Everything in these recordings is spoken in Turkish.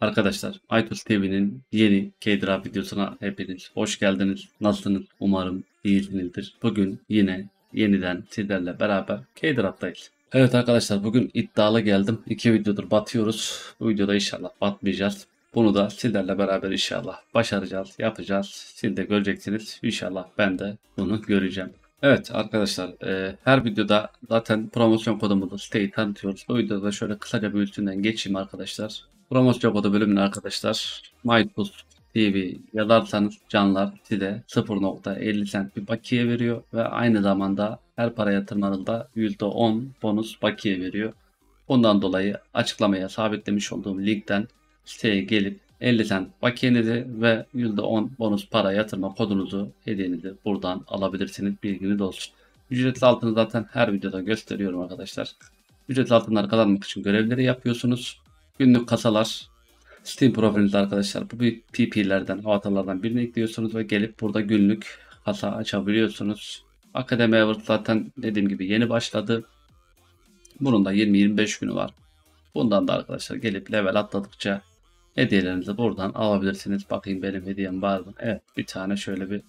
Arkadaşlar, MytusTv'nin yeni Keydrop videosuna hepiniz hoş geldiniz. Nasılsınız? Umarım iyisinizdir. Bugün yeniden sizlerle beraber Keydrop'tayız. Evet arkadaşlar, bugün iddialı geldim. 2 videodur batıyoruz. Bu videoda inşallah batmayacağız. Bunu da sizlerle beraber inşallah başaracağız, yapacağız. Siz de göreceksiniz. İnşallah ben de bunu göreceğim. Evet arkadaşlar, her videoda zaten promosyon kodumuzu, siteyi tanıtıyoruz. Bu videoda şöyle kısaca bir üstünden geçeyim arkadaşlar. Promosyon kodu bölümüne arkadaşlar MytusTv yazarsanız canlar size 0.50 cent bir bakiye veriyor ve aynı zamanda her para yatırmanızda %10 bonus bakiye veriyor. Bundan dolayı açıklamaya sabitlemiş olduğum linkten siteye gelip 50 cent bakiyenizi ve %10 bonus para yatırma kodunuzu, hediyenizi buradan alabilirsiniz, bilginiz olsun. Ücretli altını zaten her videoda gösteriyorum arkadaşlar. Ücretli altınları kazanmak için görevleri yapıyorsunuz. Günlük kasalar, Steam profilinizde arkadaşlar bu büyük PP'lerden, avatarlardan birini ekliyorsunuz ve gelip burada günlük kasa açabiliyorsunuz. Akademi Evert zaten dediğim gibi yeni başladı. Bunun da 20-25 günü var. Bundan da arkadaşlar gelip level atladıkça hediyelerinizi buradan alabilirsiniz. Bakayım benim hediyem var mı? Evet, bir tane şöyle bir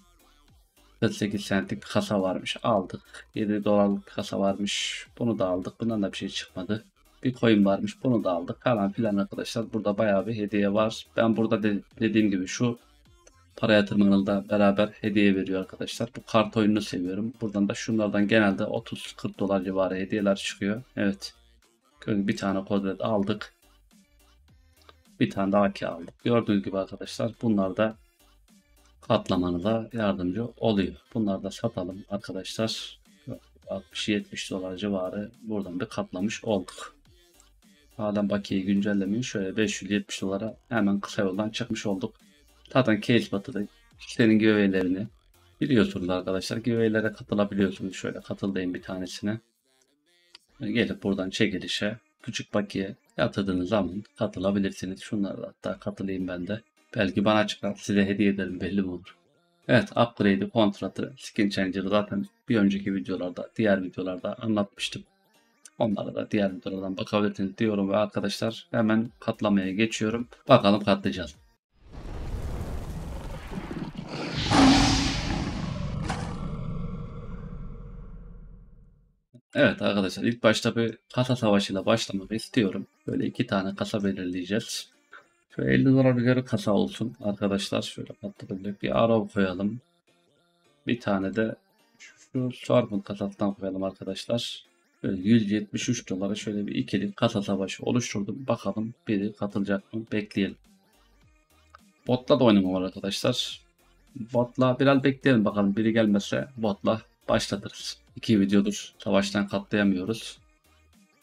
48 centlik bir kasa varmış, aldık. 7 dolarlık bir kasa varmış, bunu da aldık. Bundan da bir şey çıkmadı. Bir coin varmış, bunu da aldık falan filan arkadaşlar. Burada bayağı bir hediye var. Ben burada dediğim gibi şu para yatırmanında beraber hediye veriyor arkadaşlar. Bu kart oyununu seviyorum. Buradan da şunlardan genelde 30-40 dolar civarı hediyeler çıkıyor. Evet, bir tane kodret aldık. Bir tane daha ki aldık. Gördüğünüz gibi arkadaşlar bunlar da katlamanıza yardımcı oluyor. Bunları da satalım arkadaşlar. 60-70 dolar civarı buradan da katlamış olduk. Adam bakiyeyi güncellemeyi şöyle 570 dolara hemen kısa yoldan çıkmış olduk. Zaten Keydrop'ta senin giveaway'lerini biliyorsunuz arkadaşlar. Giveaway'lere katılabiliyorsunuz. Şöyle katıldayım bir tanesine. Gelip buradan çekilişe küçük bakiye yatırdığınız zaman katılabilirsiniz. Şunlara hatta katılayım ben de. Belki bana çıkar, size hediye ederim, belli mi olur? Evet, upgrade'i, kontratı, skin changer'ı zaten bir önceki videolarda, diğer videolarda anlatmıştım. Onlara da diğer videolardan bakabilirsiniz diyorum ve arkadaşlar hemen katlamaya geçiyorum. Bakalım katlayacağız. Evet arkadaşlar, ilk başta bir kasa savaşıyla başlamak istiyorum. Böyle 2 tane kasa belirleyeceğiz. Şöyle 50 dolar bir kasa olsun arkadaşlar. Şöyle patlatabiliriz. Bir arrow koyalım. Bir tane de şu çarpın kasasından koyalım arkadaşlar. Böyle 173 dolara şöyle bir ikili kasa savaşı oluşturdum. Bakalım biri katılacak mı? Bekleyelim. Botla da oynamam var arkadaşlar. Botla biraz bekleyelim bakalım. Biri gelmezse botla başlatırız. 2 videodur savaştan katlayamıyoruz.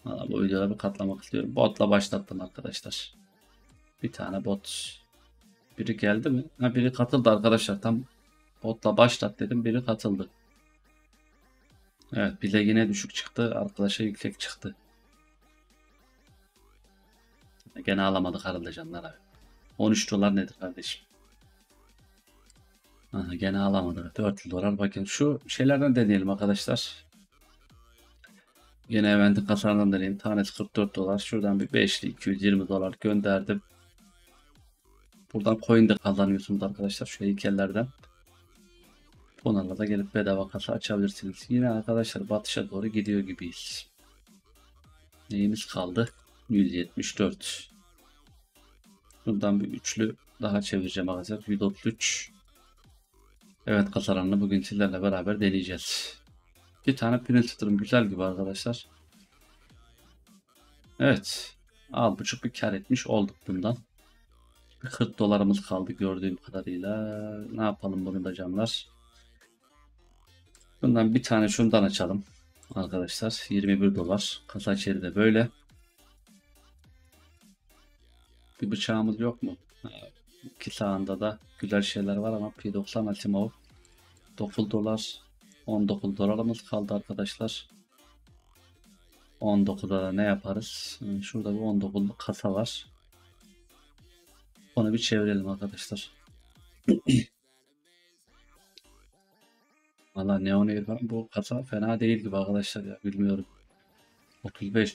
Bu videoda bir katlamak istiyorum. Botla başlattım arkadaşlar. Bir tane bot. Biri geldi mi? Ha, biri katıldı arkadaşlar. Tam botla başlat dedim, biri katıldı. Evet, bize yine düşük çıktı, arkadaşa yüksek çıktı. Gene alamadık herhalde canlar abi. 13 dolar nedir kardeşim? Aha, gene alamadık. 400 dolar. Bakın şu şeylerden deneyelim arkadaşlar. Yine eventin kasarından deneyim. Tanesi 44 dolar. Şuradan bir 5'li 220 dolar gönderdim. Buradan coin de kazanıyorsunuz arkadaşlar şu heykellerden. Onlarla da gelip bedava kasa açabilirsiniz. Yine arkadaşlar batışa doğru gidiyor gibiyiz. Neyimiz kaldı? 174. Buradan bir üçlü daha çevireceğim arkadaşlar. 133. Evet, kasaranını bugün sizlerle beraber deneyeceğiz. Bir tane printer'ım güzel gibi arkadaşlar. Evet, al buçuk bir kar etmiş olduk bundan. 40 dolarımız kaldı gördüğüm kadarıyla. Ne yapalım bunu da canlar? Bundan bir tane şundan açalım arkadaşlar. 21 dolar. Kasa içeri de böyle. Bir bıçağımız yok mu? İki sağında da güzel şeyler var ama P90 Altimov 9 dolar. 19 dolarımız kaldı arkadaşlar. 19'a da ne yaparız? Şurada bir 19'luk kasa var. Onu bir çevirelim arkadaşlar. Valla neon irfan, bu kasa fena değil gibi arkadaşlar ya, bilmiyorum. 35.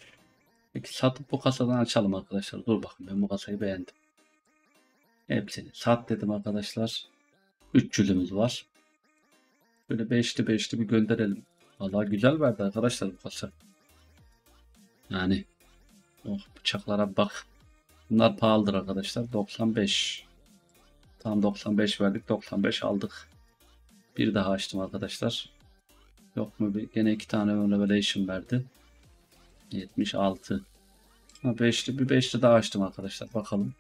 Peki satıp bu kasadan açalım arkadaşlar. Dur bakın, ben bu kasayı beğendim. Hepsini sat dedim arkadaşlar. 3 cülümüz var. Böyle 5'li 5'li bir gönderelim. Vallahi güzel verdi arkadaşlar bu kasa. Yani oh, bıçaklara bak. Bunlar pahalıdır arkadaşlar. 95. Tam 95 verdik. 95 aldık. Bir daha açtım arkadaşlar. Yok mu? Gene 2 tane revelation verdi. 76. Ha, 5'li bir 5'li daha açtım arkadaşlar. Bakalım.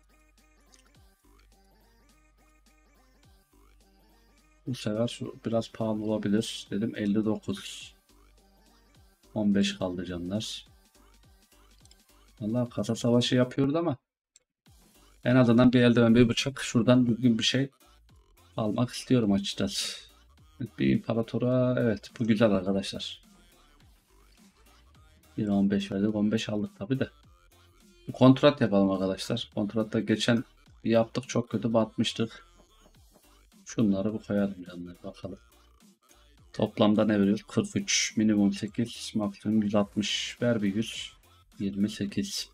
Bu sefer şu biraz pahalı olabilir. Dedim 59. 15 kaldı canlar. Vallahi kasa savaşı yapıyordu ama en azından bir eldiven, bir bıçak, şuradan düzgün bir şey almak istiyorum açıkçası. Bir imparatora, evet bu güzel arkadaşlar. Bir 15 verdik, 15 aldık tabi de. Kontrat yapalım arkadaşlar. Kontratta geçen yaptık, çok kötü batmıştık. Şunları bu koyalım canlar, bakalım. Toplamda ne veriyor? 43, minimum 8, maksimum 160, ver bir 100. 28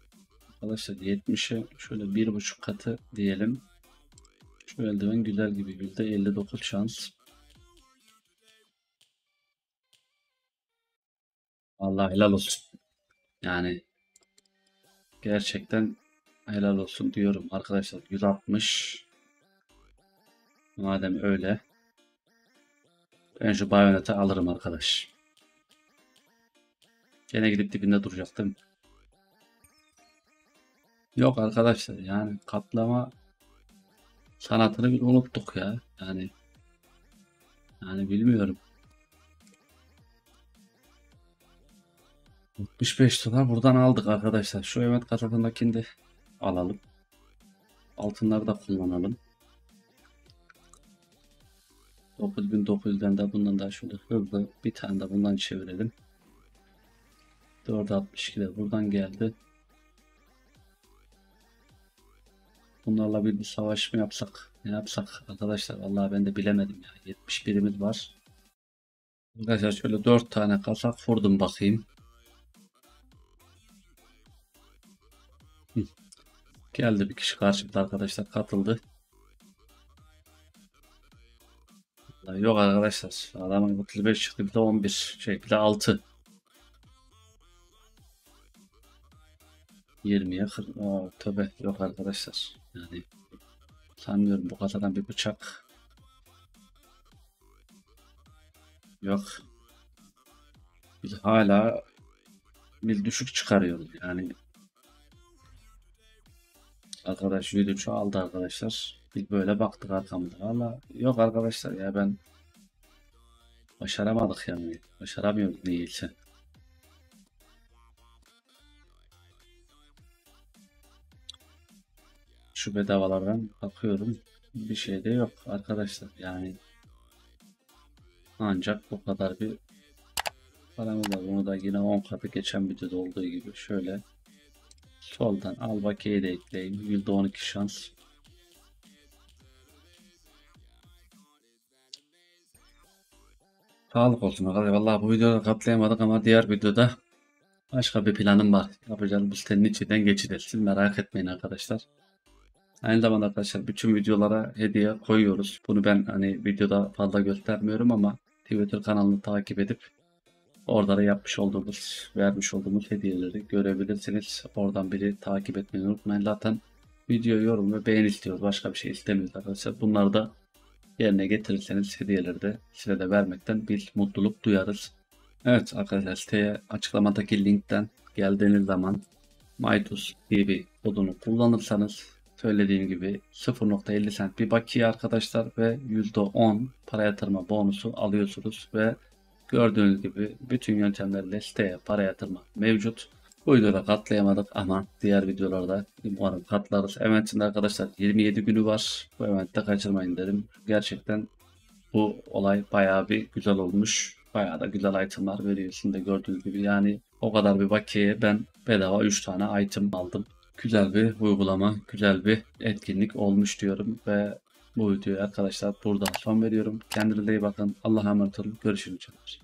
arkadaşlar, 70'e şöyle 1,5 katı diyelim. Şu eldiven güzel gibi, %59 şans. Vallahi helal olsun. Yani gerçekten helal olsun diyorum arkadaşlar. 160. Madem öyle, ben şu bayoneti alırım arkadaş. Gene gidip dibinde duracak değil mi? Yok arkadaşlar, yani katlama sanatını bir unuttuk ya, yani bilmiyorum. 65 dolar buradan aldık arkadaşlar. Şu evet kasabındakini de alalım, altınları da kullanalım. 9900'den de bundan daha şöyle hızlı bir tane de bundan çevirelim. 462 de buradan geldi. Bunlarla bir savaş mı yapsak? Ne yapsak arkadaşlar? Vallahi ben de bilemedim ya. 71'imiz var. Arkadaşlar şöyle 4 tane kasak vurdum bakayım. Geldi bir kişi karşımda arkadaşlar, katıldı. Vallahi yok arkadaşlar. Adamın 35 çıktı, bir de 11 şey, bir de 6. 20'ye 40. Aa, tabi yok arkadaşlar. Yani sanmıyorum bu kasadan bir bıçak. Yok. Biz hala bir düşük çıkarıyoruz yani. Arkadaş 103'ü aldı arkadaşlar. Biz böyle baktık arkamda ama yok arkadaşlar ya, ben başaramadık yani. Başaramıyoruz niyeyse. Şu bedavalardan bakıyorum, bir şey de yok arkadaşlar yani, ancak bu kadar bir paramız var. Bunu da yine 10 katı geçen videoda olduğu gibi şöyle soldan al bakiyeyi de ekleyin, %12 şans. Sağlık olsun arkadaşlar. Vallahi bu videoda katlayamadık ama diğer videoda başka bir planım var, yapacağım bu sitenin içinden geçeceğiz, merak etmeyin arkadaşlar. Aynı zamanda arkadaşlar bütün videolara hediye koyuyoruz. Bunu ben hani videoda fazla göstermiyorum ama Twitter kanalını takip edip orada da yapmış olduğumuz, vermiş olduğumuz hediyeleri görebilirsiniz. Oradan biri takip etmeyi unutmayın. Zaten video, yorum ve beğeni istiyoruz. Başka bir şey istemiyoruz arkadaşlar. Bunları da yerine getirirseniz hediyeleri de size de vermekten bir mutluluk duyarız. Evet arkadaşlar, siteye açıklamadaki linkten geldiğiniz zaman MytusTv kodunu kullanırsanız söylediğim gibi 0.50 cent bir bakiye arkadaşlar ve %10 para yatırma bonusu alıyorsunuz ve gördüğünüz gibi bütün yöntemlerle siteye para yatırma mevcut. Bu videoda katlayamadık ama diğer videolarda umarım katlarız. Event'in arkadaşlar 27 günü var. Bu eventte kaçırmayın derim. Gerçekten bu olay bayağı bir güzel olmuş. Bayağı da güzel itemlar veriyorsun da gördüğünüz gibi, yani o kadar bir bakiyeye ben bedava 3 tane item aldım. Güzel bir uygulama, güzel bir etkinlik olmuş diyorum ve bu videoyu arkadaşlar burada son veriyorum. Kendinize iyi bakın. Allah'a emanet olun. Görüşürüz.